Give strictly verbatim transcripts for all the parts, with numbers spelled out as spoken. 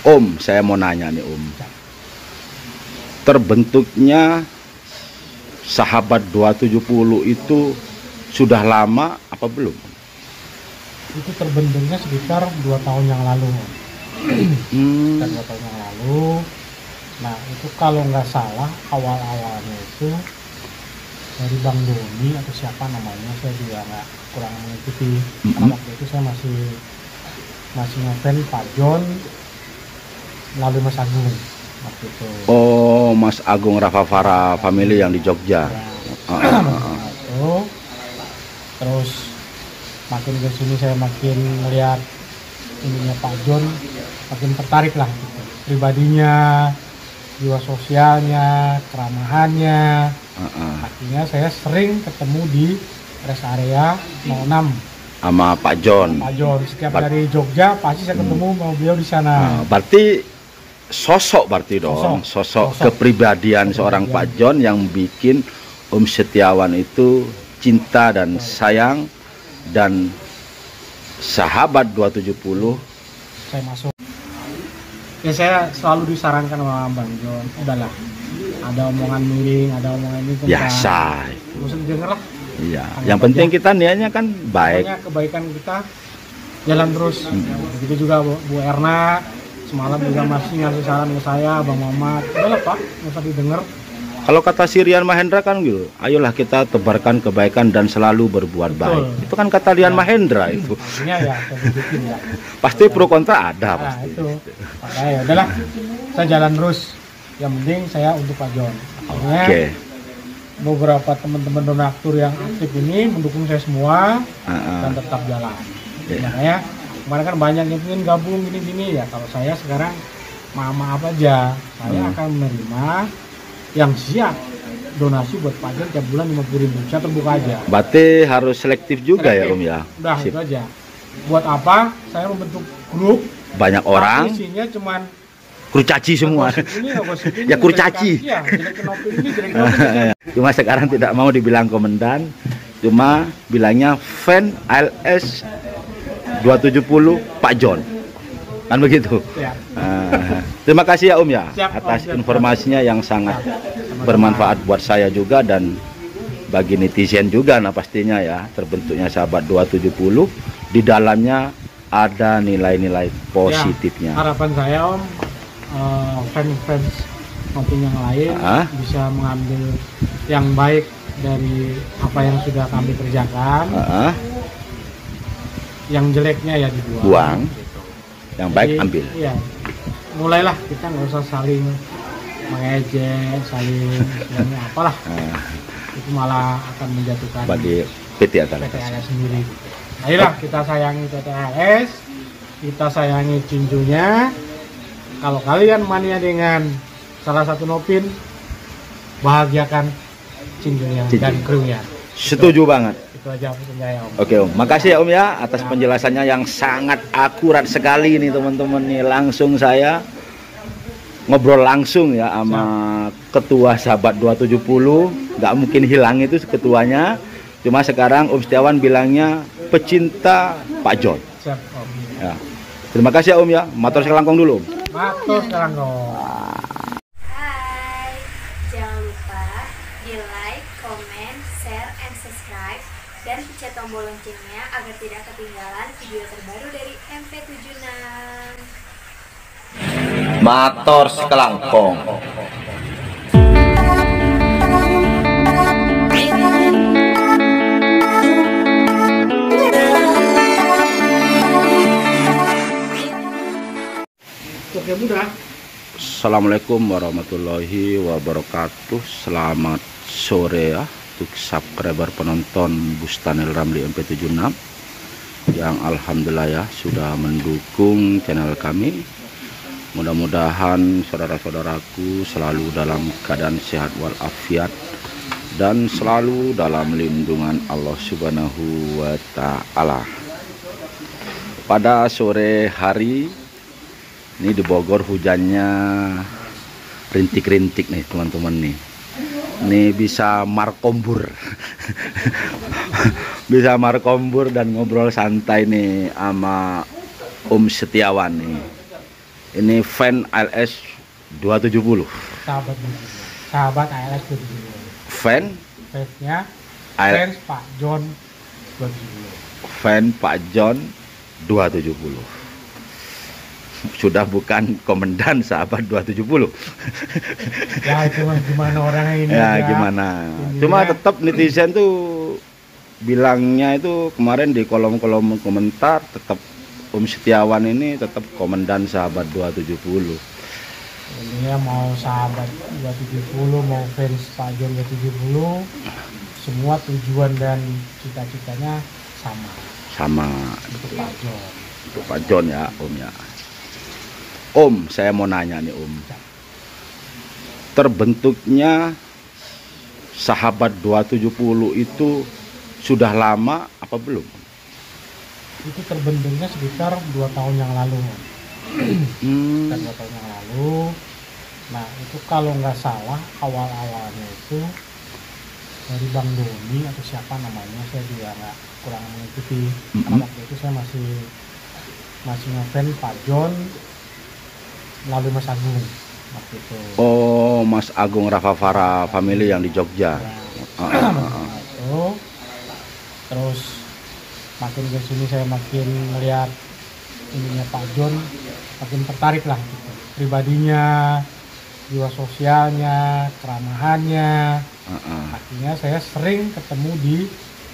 Om, saya mau nanya nih Om, terbentuknya Sahabat dua tujuh puluh itu sudah lama apa belum? Itu terbentuknya sekitar dua tahun yang lalu. Hmm. Dua tahun yang lalu. Nah itu kalau nggak salah awal-awalnya itu dari Bang Doni atau siapa namanya, saya juga nggak kurang mengikuti. Mm-hmm. Karena waktu itu saya masih masih ngefan Pak John melalui Mas Agung waktu itu. Oh, Mas Agung Raffa Fara family yang di Jogja. Ya. Ah, ah, ah. Terus makin ke sini saya makin melihat ininya Pak John, makin tertarik lah gitu. Pribadinya, jiwa sosialnya, keramahannya. Uh -uh. Artinya saya sering ketemu di rest area nol enam sama Pak John. Pak John setiap Bar dari Jogja pasti saya ketemu sama hmm. beliau di sana. Nah, berarti sosok berarti dong, sosok, sosok, sosok. Kepribadian, kepribadian seorang Pak John yang bikin Om Setiawan itu cinta dan sayang, dan Sahabat dua tujuh puluh saya masuk. Ya saya selalu disarankan sama Bang John, udahlah. Ada omongan miring, ada omongan ini biasa. Usah denger lah. Iya, yang penting kita niatnya kan baik. Makanya kebaikan kita jalan terus. Hmm. Begitu juga Bu, Bu Erna semalam juga masih ngasih saran ke saya, Bang Mamat. Udah Pak, nggak usah didengar. Kalau kata Sirian Mahendra kan gitu, ayolah kita tebarkan kebaikan dan selalu berbuat betul. Baik. Itu kan kata Lian ya. Mahendra itu. Maksudnya ya, bikin, ya. Pasti pro kontra ada nah, pasti. Itu. Makanya udahlah, saya jalan terus. Yang penting saya untuk Pak John. Oke. Okay. Beberapa teman-teman donatur yang aktif ini mendukung saya semua uh -uh. dan tetap jalan. Yeah. Makanya kemarin kan banyak yang ingin gabung gini-gini ya. Kalau saya sekarang mama apa aja, saya hmm. akan menerima yang siap donasi buat pajak tiap bulan lima puluh ribu. Saya terbuka aja. Berarti harus selektif juga selektif. Ya Om ya. Udah Sip. Itu aja. Buat apa? Saya membentuk grup banyak orang. Isinya cuman kurcaci semua. Ini, ini, ya kurcaci. Ya, cuma sekarang tidak mau dibilang komandan, cuma bilangnya fan A L S dua tujuh nol Pak John. Kan begitu. Ya. Uh, terima kasih ya Om ya siap, atas om, informasinya siap. Yang sangat siap. Bermanfaat buat saya juga dan bagi netizen juga nah pastinya ya. Terbentuknya Sahabat dua tujuh nol di dalamnya ada nilai-nilai positifnya. Ya, harapan saya Om, fans-fans uh, konten yang lain uh -huh. bisa mengambil yang baik dari apa yang sudah kami kerjakan. Uh -huh. Yang jeleknya ya dibuang. Buang. Gitu. Yang baik jadi, ambil. Iya. Mulailah kita nggak usah saling mengejek, saling sebenarnya apalah. Uh. Itu malah akan menjatuhkan bagi P T Antarlintas sendiri. Gitu. Ayolah kita sayangi P T A S, kita sayangi cincunya. Kalau kalian mania dengan salah satu Nopin, bahagiakan cincunya Cincu. Dan krunya. Setuju itu, banget. Itu aja pesan saya Om. Oke Om, makasih ya Om ya atas penjelasannya yang sangat akurat sekali nih teman-teman nih. Langsung saya ngobrol langsung ya sama ketua Sahabat dua tujuh nol. Nggak mungkin hilang itu ketuanya. Cuma sekarang Om Setiawan bilangnya pecinta Pak John. Siap, Om. Ya. Terima kasih ya Om ya. Matur selangkong dulu. Matur selangkong. Hai, jangan lupa di like, comment, share, and subscribe dan pencet tombol loncengnya agar tidak ketinggalan video terbaru dari M P tujuh enam. Matur selangkong. Assalamualaikum warahmatullahi wabarakatuh. Selamat sore ya untuk subscriber penonton Bustanil Ramli M P tujuh enam yang alhamdulillah ya sudah mendukung channel kami. Mudah-mudahan saudara-saudaraku selalu dalam keadaan sehat walafiat dan selalu dalam lindungan Allah Subhanahu wa taala. Pada sore hari ini di Bogor hujannya rintik-rintik nih teman-teman nih. Ini bisa markombur. Bisa markombur dan ngobrol santai nih sama Om Setiawan nih. Ini van A L S dua tujuh nol. Sahabat, sahabat A L S dua tujuh nol. Van? Van-nya van Pak John dua tujuh nol. Van Pak John dua tujuh nol. Sudah bukan komandan sahabat dua tujuh nol. Ya cuma gimana orang ini ya, ya gimana ini cuma ya. Tetap netizen tuh bilangnya itu kemarin di kolom-kolom komentar tetap Om Setiawan ini tetap komandan sahabat dua tujuh nol. Ini ya mau sahabat dua tujuh nol mau fans Pak John dua tujuh nol semua tujuan dan cita-citanya sama. Sama untuk Pak John. Untuk Pak John ya Om ya. Om, saya mau nanya nih Om, terbentuknya sahabat dua tujuh nol itu sudah lama apa belum? Itu terbentuknya sekitar dua tahun yang lalu. Hmm. Sekitar dua tahun yang lalu. Nah itu kalau nggak salah awal-awalnya itu dari Bang Doni atau siapa namanya, saya juga nggak kurang mengikuti. Mm-hmm. Karena waktu itu saya masih masih ngefans Pak Jon. Lalu Mas Agung waktu itu. Oh, Mas Agung Raffa Fara family yang di Jogja. Ya. Ah, ah, ah, ah. Itu, terus makin ke sini saya makin melihat ininya Pak Jon, makin tertarik lah gitu. Pribadinya, jiwa sosialnya, keramahannya. Ah, ah. Akhirnya saya sering ketemu di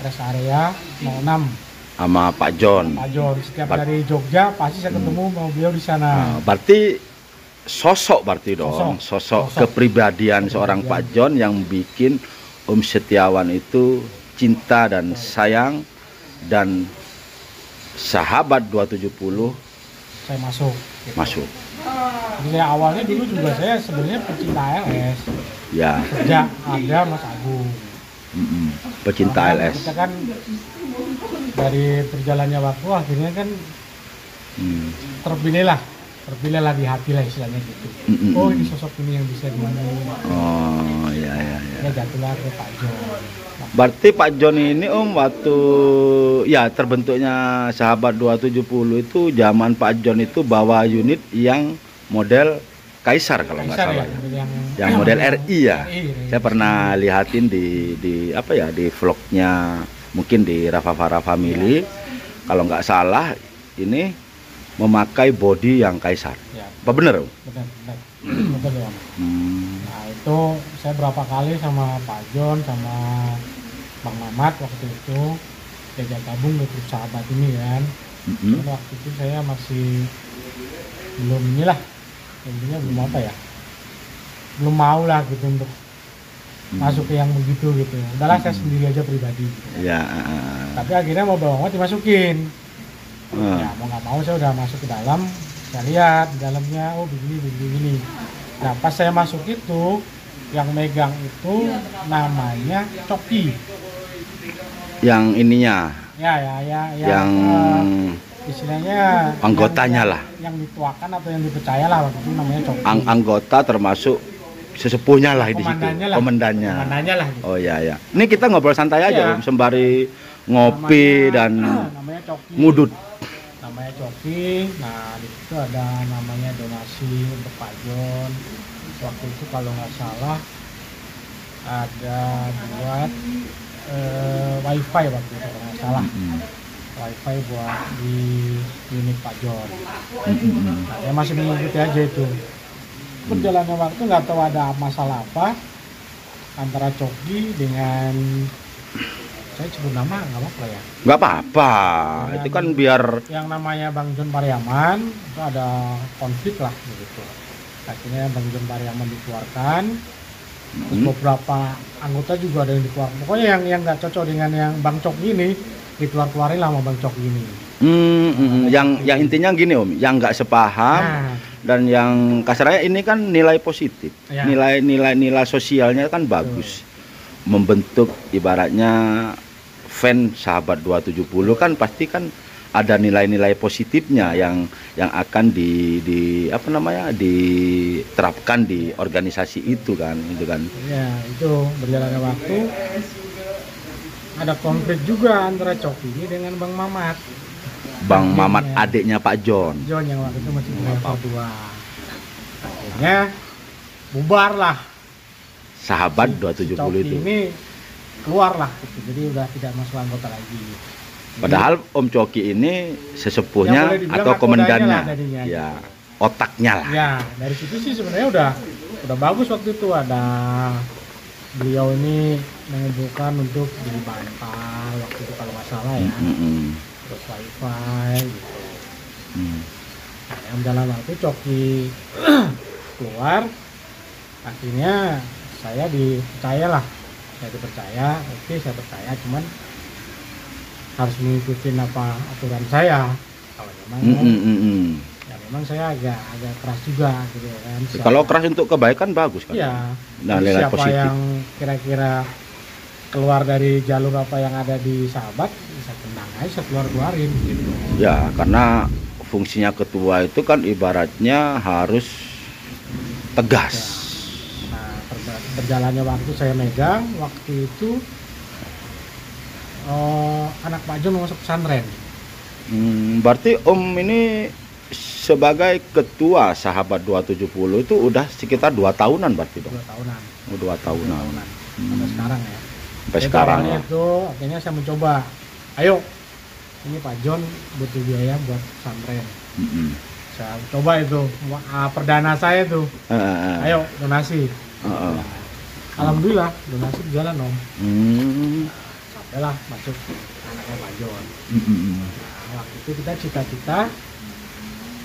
rest area nol enam. Sama Pak Jon. Pak Jon setiap Bar dari Jogja pasti saya ketemu sama hmm. beliau di sana. Nah, berarti sosok berarti dong, sosok, sosok, sosok. kepribadian, kepribadian seorang Pak Jon yang bikin Om Setiawan itu cinta dan sayang, dan sahabat dua tujuh nol saya masuk. Gitu. Masuk. Jadi saya awalnya dulu juga saya sebenarnya pecinta A L S. Ya. Sejak ada Mas Agung. Mm -mm. Pecinta karena A L S. Kita kan dari perjalannya waktu akhirnya kan hmm. terpilihlah terpilihlah di hati lah istilahnya gitu. Mm -mm. Oh ini sosok ini yang bisa dimulai. Oh iya iya iya. Ya jatuhlah ke Pak Jon. Nah, berarti Pak Jon ini Om waktu ya terbentuknya sahabat dua tujuh nol itu zaman Pak Jon itu bawa unit yang model Kaisar kalau nggak salah ya, ya. Yang, yang model yang R I ya. R I, R I. Saya pernah lihatin di di apa ya di vlognya mungkin di Raffa Fara Family ya. Kalau nggak salah ini memakai body yang Kaisar. Ya. Apa bener? Bener, bener. Bener ya. Hmm. Nah itu saya berapa kali sama Pak Jon sama Bang Mamat waktu itu diajak gabung ke grup sahabat ini kan. Mm-hmm. Waktu itu saya masih belum inilah. Intinya belum apa ya, belum mau lah gitu untuk hmm. masuk ke yang begitu gitu. Udahlah saya sendiri aja pribadi gitu. Ya. Tapi akhirnya mau bawa-bawa dimasukin. hmm. Ya mau nggak mau saya udah masuk ke dalam. Saya lihat di dalamnya, oh begini, begini, begini. Nah pas saya masuk itu yang megang itu namanya Coki. Yang ininya ya, ya, ya, ya yang uh, istilahnya anggotanya yang, lah yang dituakan atau yang dipercaya lah waktu itu namanya Coki. Ang anggota termasuk sesepuhnya lah di situ, komandannya. Komandannya lah gitu. Oh ya ya. Ini kita ngobrol santai aja ya. Sembari ngopi namanya, dan namanya Coki. Ngudut. Namanya Coki. Nah di situ ada namanya donasi untuk Pak Jon. Waktu itu kalau nggak salah ada buat eh, wifi waktu itu kalau nggak salah. Mm-hmm. Wifi buat di unit Pak Jon. Mm-hmm. Nah, saya masih mengikuti aja itu. Perjalanan waktu nggak tahu ada masalah apa antara Coki dengan saya sebut nama nggak apa-apa ya? Nggak apa-apa. Itu kan biar yang namanya Bang Jon Pariaman itu ada konflik lah begitu. Akhirnya Bang Jon Pariaman dikeluarkan. Mm-hmm. Terus beberapa anggota juga ada yang dikeluarkan. Pokoknya yang yang nggak cocok dengan yang Bang Coki ini dikeluar-keluarin lah sama Bang Coki ini. Hmm, hmm, yang yang intinya gini Om, yang nggak sepaham nah. Dan yang kasarnya ini kan nilai positif, nilai-nilai ya. Nilai sosialnya kan bagus. Tuh. Membentuk ibaratnya fan sahabat dua tujuh nol kan pasti kan ada nilai-nilai positifnya yang yang akan di, di apa namanya diterapkan di organisasi itu kan, itu kan. Ya itu berjalannya waktu. Ada konflik juga antara Coki dengan Bang Mamat. Bang Mamat, adiknya Pak John. John yang waktu itu masih level dua. Akhirnya bubarlah Sahabat dua tujuh nol itu. Ini keluarlah, jadi udah tidak masuk anggota lagi. Padahal Om Coki ini sesepuhnya atau komandannya, ya otaknya lah. Ya, dari situ sih sebenarnya udah udah bagus waktu itu, ada beliau ini mengumpulkan untuk beli bantal waktu itu kalau nggak salah ya, mm-hmm. terus wifi gitu. Mm. Nah, yang dalam waktu Coki keluar, akhirnya saya dipercayalah, saya dipercaya, oke saya percaya, cuman harus mengikuti apa aturan saya. Kalau memang mm, kan, mm, mm. ya memang saya agak agak keras juga gitu kan. Siapa, kalau keras untuk kebaikan bagus kan. Iya. Nah, siapa positif yang kira-kira keluar dari jalur apa yang ada di Sahabat, bisa tenang aja keluar-keluarin gitu. Ya, karena fungsinya ketua itu kan ibaratnya harus tegas. Ya. Nah, berjalannya waktu saya megang, waktu itu Oh, anak Pak John masuk pesantren. Hmm, berarti Om ini sebagai ketua Sahabat dua tujuh nol itu udah sekitar dua tahunan berarti dong. Dua tahunan. Oh, dua tahunan. Dua tahunan. Hmm. Sampai sekarang ya. Sampai jadi sekarang ya. Itu akhirnya saya mencoba. Ayo, ini Pak John butuh biaya buat pesantren. Mm-hmm. Saya coba itu perdana saya itu. Uh. Ayo donasi. Uh-uh. Nah, alhamdulillah donasi jalan Om. Hmm. Adalah masuk anaknya Pak Jon. Mm-hmm. Nah, waktu itu kita cita-cita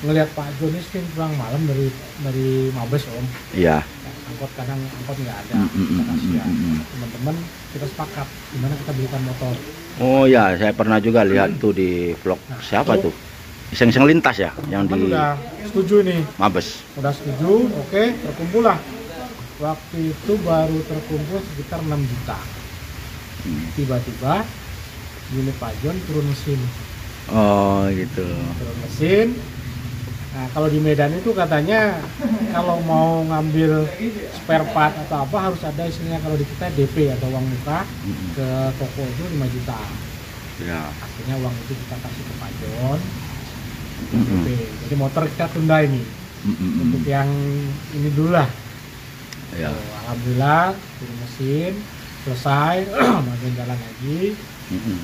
ngelihat Pak Jon ini sering pulang malam dari dari Mabes Om. Iya. Nah, angkot kadang angkot nggak ada. Mm-hmm. Kasihan. Mm-hmm. Teman-teman kita sepakat gimana kita belikan motor. Oh ya, saya pernah juga lihat mm-hmm. tuh di vlog nah, siapa itu, tuh? Iseng-iseng lintas ya, yang di udah setuju nih. Mabes. Udah setuju, oke, okay, terkumpul lah. Waktu itu baru terkumpul sekitar enam juta. Tiba-tiba unit Pak John turun mesin. Oh gitu. Turun mesin. Nah kalau di Medan itu katanya kalau mau ngambil spare part atau apa harus ada isinya, kalau di kita D P atau uang muka ke toko itu lima juta. Ya. Akhirnya uang itu kita kasih ke Pak John. D P. Jadi motor kita tunda ini untuk yang ini dulu lah. Ya. So, alhamdulillah turun mesin. Selesai, makin jalan lagi. Mm-hmm.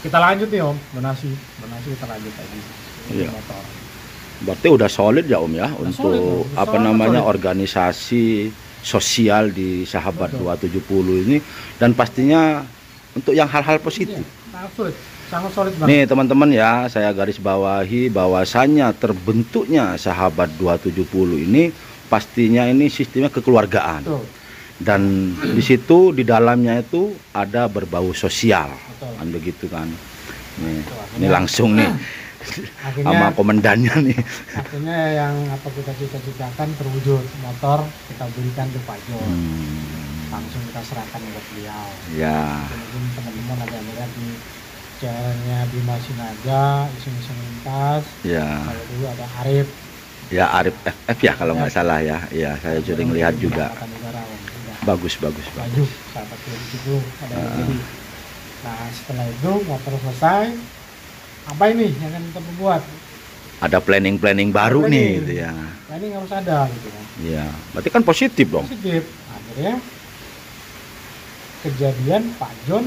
Kita lanjut nih Om, donasi, donasi kita lanjut lagi. Iya. Motor. Berarti udah solid ya Om ya, udah untuk solid, apa solid, namanya solid. Organisasi sosial di Sahabat betul. dua tujuh nol ini, dan pastinya untuk yang hal-hal positif. Iya, solid. Sangat solid banget. Nih teman-teman ya, saya garis bawahi bahwasannya terbentuknya Sahabat dua tujuh nol ini pastinya ini sistemnya kekeluargaan. Betul. Dan di situ di dalamnya itu ada berbau sosial, betul. Kan begitu kan? Nih, betul, ini langsung nih akhirnya, sama komandannya nih. Akhirnya yang apa kita cita-citakan terwujud, motor kita berikan ke Pak Jon, hmm. langsung kita serahkan buat beliau. Ya. Mungkin teman-teman ada melihat di channelnya di Masinaga, Iseng-Iseng Lintas. Ya. Kalau dulu ada Arif. Ya Arif F F ya kalau nggak salah ya. Ya saya sering lihat juga. Bagus, bagus, bagus. Sahabat dua tujuh nol ada uh. Nah setelah itu motor selesai, apa ini yang akan kita buat? Ada planning-planning baru planning. Nih, gitu ya. Planning harus ada, gitu kan? Iya, berarti kan positif dong. Positif. Akhirnya kejadian Pak Jon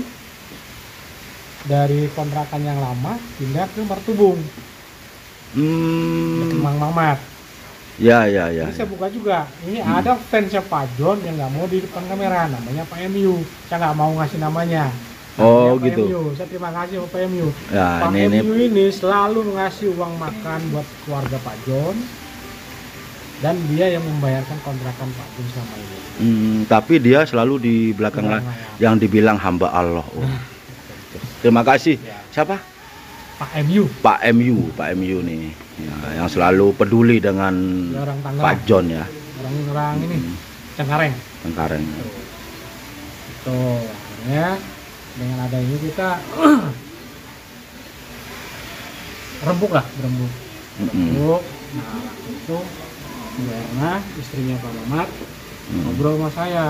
dari kontrakan yang lama pindah ke Martubung, hmm. ke Bang Mamat. Ya, ya, ya. Ini saya buka juga. Ini hmm. ada fansnya Pak Jon yang nggak mau di depan kamera, namanya Pak Miu. Saya nggak mau ngasih namanya. Namanya oh, Pak gitu. Miu. Saya terima kasih sama Pak Miu. Ya, Pak ini, Miu ini... ini selalu ngasih uang makan buat keluarga Pak Jon, dan dia yang membayarkan kontrakan Pak Jon selama ini. Hmm, tapi dia selalu di belakang lah, yang dibilang hamba Allah. Oh. Terima kasih. Ya. Siapa? Pak Miu. Pak Miu, Pak Miu nih, ya, yang selalu peduli dengan Pak Jon ya. Orang-orang ini, hmm. Cengkareng. Cengkareng. Itu, akhirnya dengan ada ini kita rembuk lah, berembuk. Rembuk. Mm-hmm. Nah, waktu itu Bu Erna, istrinya Pak Mamat, mm. ngobrol sama saya,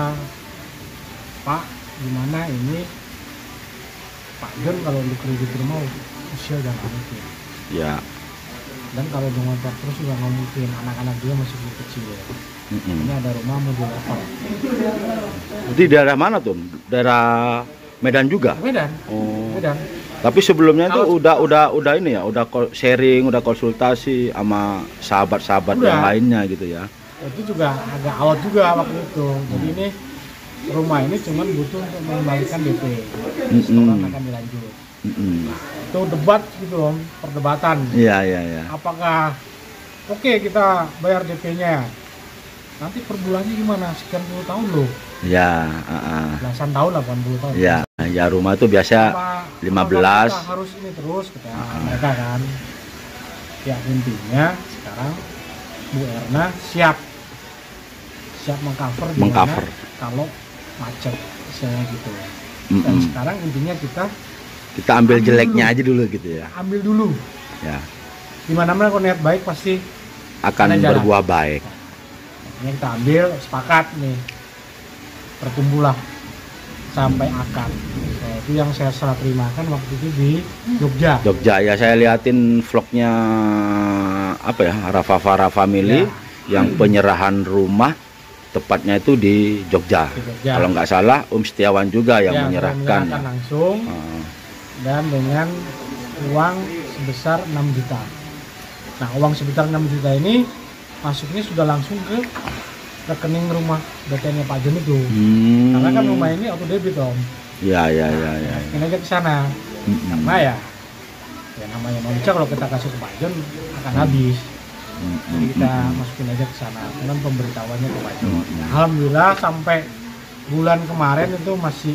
Pak, gimana ini Pak Jon kalau dikredit rumah usia udah nggak mungkin. Ya. Dan kalau dengan terus juga nggak mungkin, anak-anak dia masih kecil ya. Mm-hmm. Ini ada rumah mau dilepas. Jadi daerah mana tuh? Daerah Medan juga? Medan. Oh. Medan. Tapi sebelumnya itu udah udah udah ini ya, udah sharing, udah konsultasi sama sahabat-sahabat yang lainnya gitu ya. Itu juga agak awal juga waktu itu. Jadi ini rumah ini cuman butuh untuk mengembalikan D P. Mm-hmm. Setelah akan dilanjut. Mm-hmm. Itu debat gitu loh, perdebatan. Iya iya iya. Apakah oke okay, kita bayar D P-nya? Nanti per bulannya gimana? Sekian puluh tahun loh. Ya, uh, belasan tahun lah, delapan puluh tahun. Ya, ya rumah itu biasa lima belas. Kita harus ini terus kita uh, mereka kan. Ya intinya sekarang Bu Erna siap siap mengcover mengcover kalau macet misalnya gitu. Mm-mm. Dan sekarang intinya kita kita ambil, ambil jeleknya dulu. aja dulu gitu ya. Ambil dulu. Ya. Gimana mana kalau niat baik pasti akan berbuah baik. Nah, ini kita ambil sepakat nih. Pertumbuhlah sampai akar. Nah, itu yang saya serah terimakan waktu itu di Jogja. Jogja ya, saya liatin vlognya apa ya, Raffa Fara Family ya. Yang penyerahan rumah tepatnya itu di Jogja. Di Jogja. Kalau nggak salah Om Setiawan juga yang ya, menyerahkan ya. Langsung uh. dan dengan uang sebesar enam juta. Nah, uang sebesar enam juta ini masuknya sudah langsung ke rekening rumah D P-nya Pak John itu. Hmm. Karena kan rumah ini auto debit Om. Iya iya iya. Nah, ya, ya. Ini aja ke sana. Hmm. Karena ya, ya namanya manusia kalau kita kasih ke Pak John akan habis. Hmm. Jadi kita hmm. masukin aja ke sana. Kemudian pemberitahuannya ke Pak John. Hmm. Nah, alhamdulillah sampai bulan kemarin itu masih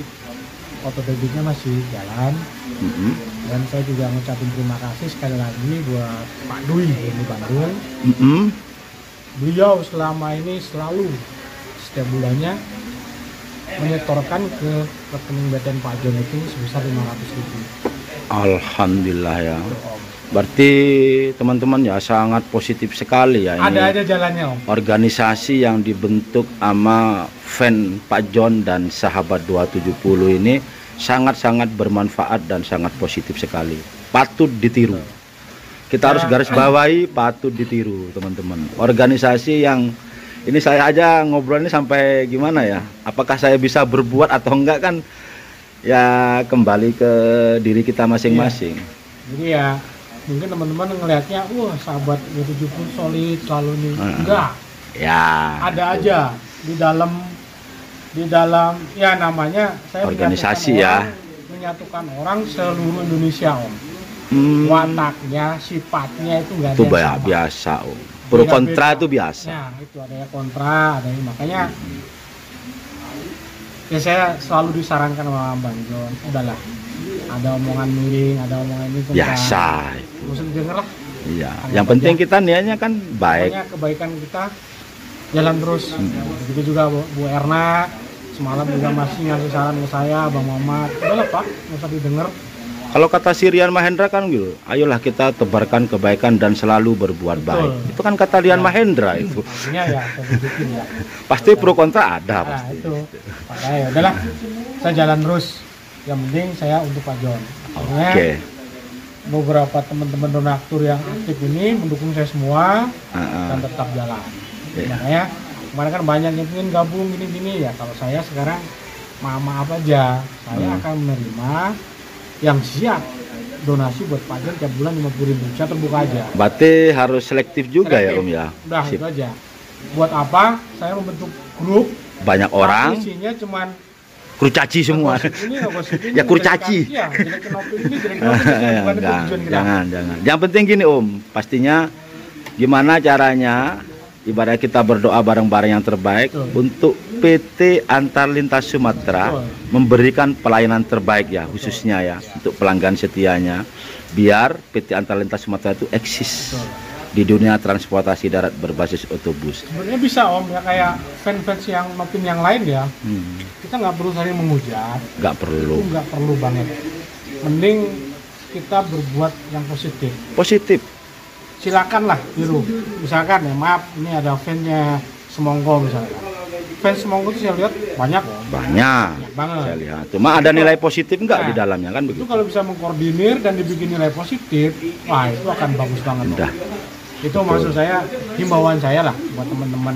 auto debitnya masih jalan. Mm-hmm. Dan saya juga mengucapkan terima kasih sekali lagi buat Pak Dwi di Bandung. Mm-hmm. Beliau selama ini selalu setiap bulannya menyetorkan ke rekening B T N Pak John itu sebesar lima ratus ribu. Alhamdulillah ya. Berarti teman-teman ya sangat positif sekali ya. Ada ini aja jalannya Om. Organisasi yang dibentuk sama fan Pak John dan Sahabat dua tujuh puluh ini sangat-sangat bermanfaat dan sangat positif sekali. Patut ditiru. Kita harus garis bawahi, patut ditiru teman-teman. Organisasi yang ini saya aja ngobrol ini sampai gimana ya, apakah saya bisa berbuat atau enggak kan ya kembali ke diri kita masing-masing. Jadi ya mungkin teman-teman ngelihatnya wah Sahabat dua tujuh puluh solid selalu nih, enggak ya, ada itu aja di dalam di dalam ya namanya saya organisasi menyatukan ya orang, menyatukan orang seluruh Indonesia Om. Hmm. Wataknya, sifatnya itu nggak ada. Itu banyak biasa, Om. Pro kontra itu biasa. Nah, itu ada yang kontra, ada yang makanya. Hmm. Ya saya selalu disarankan sama Bang Jon, udahlah. Ada omongan miring, ada omongan ini. Biasa. Musim denger lah. Iya. Anggap yang penting aja. Kita niatnya kan baik. Makanya kebaikan kita jalan terus. Hmm. Begitu juga Bu, Bu Erna semalam juga masih ngasih saran ke saya, Bang Muhammad. Udahlah Pak, nggak usah didengar. Kalau kata Sirian Mahendra kan gitu, ayolah kita tebarkan kebaikan dan selalu berbuat betul baik. Itu kan kata Lian ya. Mahendra itu. Pastinya ya, bikin, ya. Pasti pro kontra ada nah, pasti. Itu. Padahal, ya udahlah, saya jalan terus. Yang penting saya untuk Pak John. Oke. Okay. Beberapa teman-teman donatur yang aktif ini mendukung saya semua uh -uh. dan tetap jalan. Yeah. Makanya kemarin kan banyak yang ingin gabung gini-gini ya. Kalau saya sekarang maaf aja, saya hmm. akan menerima yang siap donasi buat Pak John tiap bulan lima puluh ribu. Saya terbuka aja. Berarti harus selektif juga selektif. ya Om ya. Udah Sip. itu aja. Buat apa? Saya membentuk grup banyak orang. Isinya cuman kurcaci semua. Ini, ini, ya kurcaci. Ya, jangan, jangan. Yang penting gini Om, pastinya gimana caranya ibarat kita berdoa bareng-bareng yang terbaik betul untuk P T Antarlintas Sumatera betul memberikan pelayanan terbaik ya betul khususnya ya betul untuk pelanggan setianya biar P T Antarlintas Sumatera itu eksis betul di dunia transportasi darat berbasis otobus. Sebenarnya bisa Om ya kayak fans-fans yang maupun yang lain ya. Hmm. Kita nggak perlu saling menghujat. Nggak perlu. Nggak perlu banget. Mending kita berbuat yang positif. Positif. Silakanlah biru misalkan ya maaf ini ada fannya semongko misalkan fans semongko itu saya lihat banyak banyak, banyak banget. Saya lihat. Cuma ada nilai positif nggak nah, di dalamnya kan begitu? Itu kalau bisa mengkoordinir dan dibikin nilai positif, wah itu akan bagus banget. Indah. Itu betul. Maksud saya himbauan saya lah buat teman-teman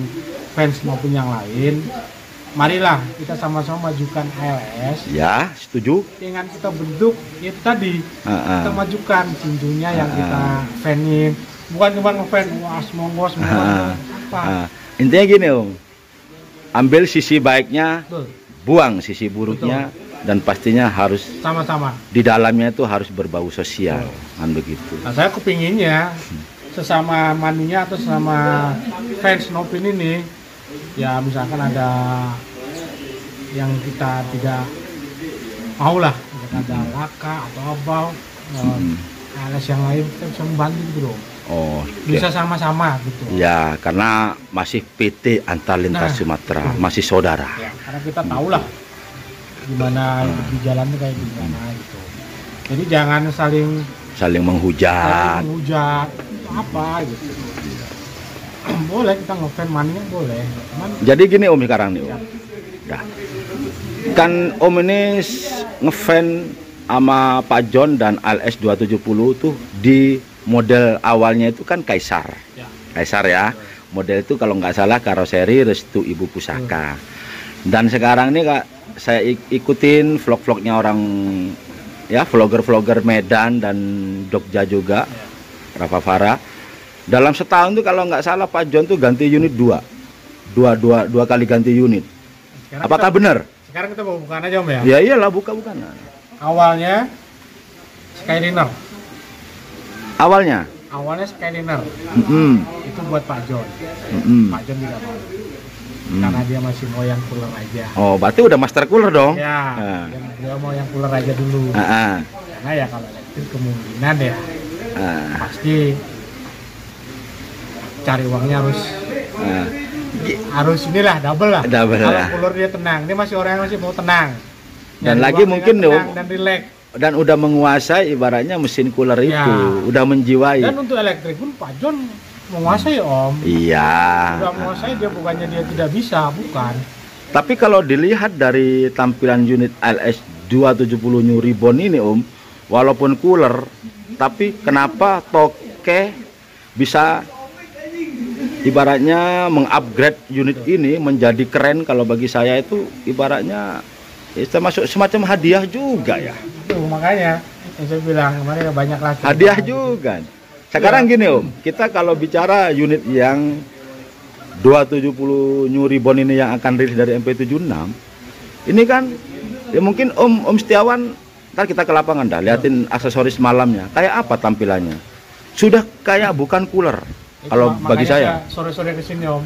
fans maupun yang lain. Marilah kita sama-sama majukan A L S. Ya, setuju. Dengan kita bentuk itu tadi, uh -uh. kita majukan cintunya yang uh -uh. kita fanin. Bukan cuma ngefans, wah semonggo semonggo. Uh -uh. Apa? Uh. Intinya gini Om, ambil sisi baiknya, betul. Buang sisi buruknya, betul. Dan pastinya harus sama-sama. Di dalamnya itu harus berbau sosial, kan begitu. Nah, saya kepinginnya sesama manunya atau sesama fans Nopin ini. Ya misalkan ada yang kita tidak mau lah, ada laka atau apa, hmm. alas yang lain kita bisa membantu bro. Oh, bisa sama-sama ya. Gitu. Ya karena masih P T Antarlintas nah, Sumatera, betul. Masih saudara. Ya, karena kita tahu lah gimana hmm. di jalannya kayak gimana gitu. Jadi jangan saling saling menghujat. Saling menghujat apa gitu. Boleh kita ngefan mania boleh. Man. Jadi gini Om sekarang nih Om. Dah. Kan Om ini ngefan sama Pak John dan A L S dua tujuh nol tuh di model awalnya itu kan Kaisar. Ya. Kaisar ya. Model itu kalau nggak salah karoseri Restu Ibu Pusaka. Dan sekarang ini Kak saya ikutin vlog-vlognya orang ya vlogger-vlogger Medan dan Jogja juga. Ya. Raffa Fara. Dalam setahun tuh kalau nggak salah Pak John tuh ganti unit dua, dua, dua, dua kali ganti unit. Sekarang apakah kita, benar? Sekarang kita mau bukaan aja Om ya? Ya iyalah buka bukaan. Awalnya Skyliner. Awalnya? Awalnya Skyliner. Mm -hmm. Itu buat Pak John. Mm -hmm. Pak John tidak mau, mm. karena dia masih mau yang cooler aja. Oh, berarti udah master cooler dong? Ya, ah. dia mau yang cooler aja dulu. Ah -ah. Karena ya kalau elektrik kemungkinan ya ah. pasti. Cari uangnya harus nah. harus inilah double lah. Double kalau cooler dia tenang, dia masih orang yang masih mau tenang. Dan Nyari lagi mungkin dong dan relax. Dan udah menguasai ibaratnya mesin cooler ya. Itu, udah menjiwai. Dan untuk elektrik pun Pak John menguasai Om. Iya. Udah menguasai dia bukannya dia tidak bisa, bukan. Tapi kalau dilihat dari tampilan unit A L S dua tujuh nol New Ribbon ini Om, walaupun cooler, tapi kenapa toke bisa ibaratnya mengupgrade unit ini menjadi keren kalau bagi saya itu ibaratnya termasuk semacam hadiah juga ya. Tuh, makanya yang saya bilang kemarin banyak laki hadiah kan. Juga. Sekarang ya. Gini Om, kita kalau bicara unit yang dua tujuh nol New Ribbon ini yang akan rilis dari M P tujuh enam, ini kan ya mungkin Om Om Setiawan ntar kita ke lapangan dah liatin ya. Aksesoris malamnya kayak apa tampilannya. Sudah kayak bukan cooler. Kalau bagi saya sore-sore kesini Om.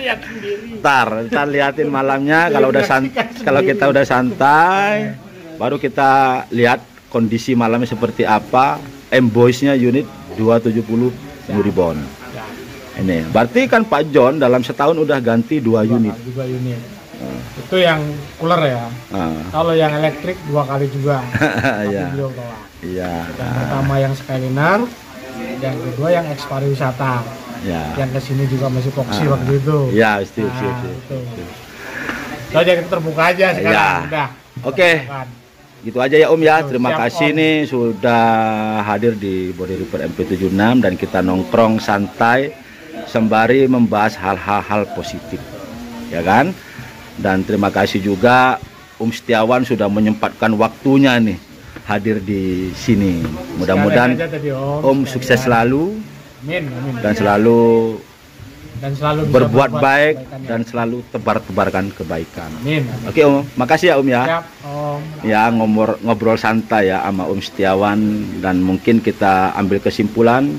Lihat sendiri. Ntar, ntar liatin malamnya kalau udah san, kalau kita udah santai, baru kita lihat kondisi malamnya seperti apa, embossnya unit dua tujuh nol New Ribbon. Ini, berarti kan Pak John dalam setahun udah ganti dua unit. Dua unit. Hmm. Itu yang cooler ya. Hmm. Kalau yang elektrik dua kali juga. Iya. Iya. Yang pertama yang Skyliner. Yang kedua yang eks pariwisata, ya. Yang kesini juga masih foksi ah. waktu itu. Ya, pasti, pasti, pasti. Kalau kita terbuka aja sekarang. Ya. Oke, okay. Gitu aja ya Om ya. Betul. Terima Siap, kasih Om. Nih sudah hadir di Body Repair M P tujuh enam dan kita nongkrong santai sembari membahas hal-hal positif, ya kan? Dan terima kasih juga Om Setiawan sudah menyempatkan waktunya nih. Hadir di sini. Mudah-mudahan Om, om sukses selalu. Amin, amin. Dan selalu dan selalu berbuat baik dan selalu tebar-tebarkan kebaikan. Amin, amin. Oke Om, makasih ya Om ya. Siap, Om. Ya ngomor, ngobrol santai ya sama Om Setiawan dan mungkin kita ambil kesimpulan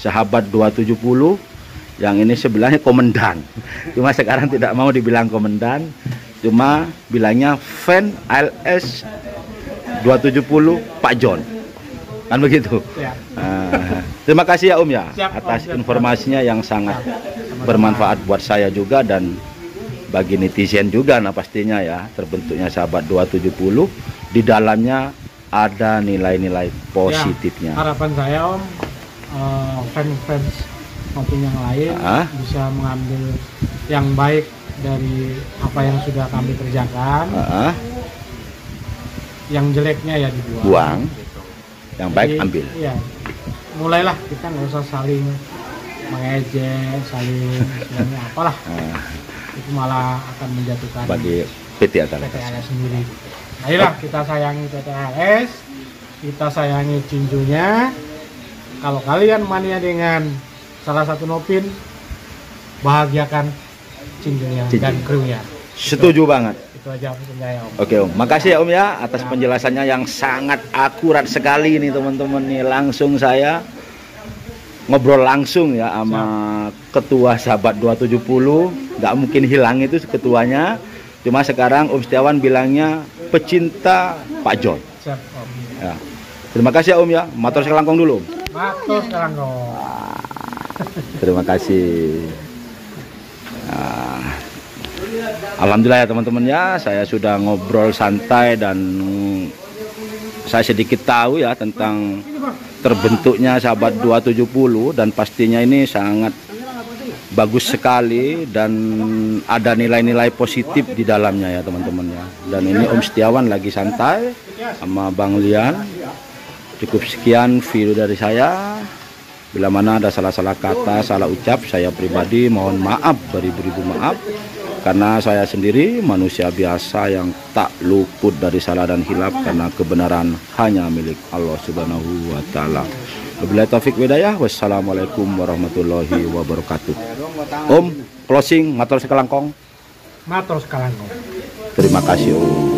sahabat dua tujuh nol yang ini sebelahnya komandan. Cuma sekarang tidak mau dibilang komandan, cuma bilangnya fan A L S dua tujuh nol Pak John kan begitu ya. uh, terima kasih ya Om ya. Siap, atas om, informasinya siap. Yang sangat Sama-sama. Bermanfaat buat saya juga dan bagi netizen juga nah pastinya ya terbentuknya sahabat dua tujuh nol di dalamnya ada nilai-nilai positifnya ya, harapan saya Om uh, fans-fans maupun yang lain uh-huh. bisa mengambil yang baik dari apa yang sudah kami kerjakan. Uh-huh. Yang jeleknya ya dibuang. Buang. Gitu. Yang baik jadi, ambil. Iya. Mulailah kita nggak usah saling mengejek, saling apalah. Uh. Itu malah akan menjatuhkan bagi P T Antarlintas sendiri. Ayolah kita sayangi P T A L S, kita sayangi cincunya. Kalau kalian mania dengan salah satu Nopin, bahagiakan cincunya Cincin. dan krunya. Setuju itu, banget. Itu aja saya, Om. Oke, Om. Makasih ya, Om ya, atas ya. penjelasannya yang sangat akurat sekali ini, teman-teman. Nih langsung saya ngobrol langsung ya sama ketua Sahabat dua tujuh puluh. Nggak mungkin hilang itu ketuanya. Cuma sekarang Om Setiawan bilangnya pecinta Pak John. Siap, Om. Ya. Terima kasih ya, Om ya. Matur selangkong dulu. Matur selangkong. Nah, terima kasih. Nah, alhamdulillah ya teman-teman ya, saya sudah ngobrol santai dan saya sedikit tahu ya tentang terbentuknya Sahabat dua tujuh puluh, dan pastinya ini sangat bagus sekali dan ada nilai-nilai positif di dalamnya ya teman-teman ya. Dan ini Om Setiawan lagi santai sama Bang Lian. Cukup sekian video dari saya. Bila mana ada salah-salah kata, salah ucap, saya pribadi mohon maaf, beribu-ribu maaf, karena saya sendiri manusia biasa yang tak luput dari salah dan hilaf, karena kebenaran hanya milik Allah Subhanahu wa taala. Wabillahi taufik hidayah. Wassalamualaikum warahmatullahi wabarakatuh. Om, closing matur sekalangkong. Matur sekalangkong. Terima kasih, Om.